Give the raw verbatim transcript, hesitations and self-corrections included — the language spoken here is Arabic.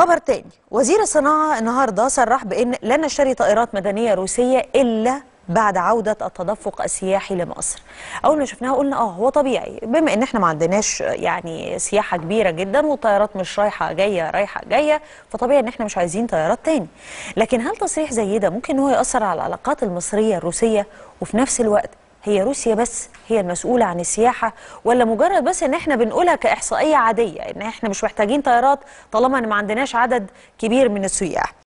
خبر تاني، وزير الصناعة النهارده صرح بأن لن نشتري طائرات مدنية روسية إلا بعد عودة التدفق السياحي لمصر. أول ما شفناها قلنا اه هو طبيعي، بما أن احنا ما عندناش يعني سياحة كبيرة جدا والطائرات مش رايحة جاية رايحة جاية، فطبيعي أن احنا مش عايزين طائرات تاني. لكن هل تصريح زي ده ممكن هو يأثر على العلاقات المصرية الروسية، وفي نفس الوقت هي روسيا بس هي المسؤولة عن السياحة، ولا مجرد بس ان احنا بنقولها كإحصائية عادية ان احنا مش محتاجين طائرات طالما ان ما عندناش عدد كبير من السياح؟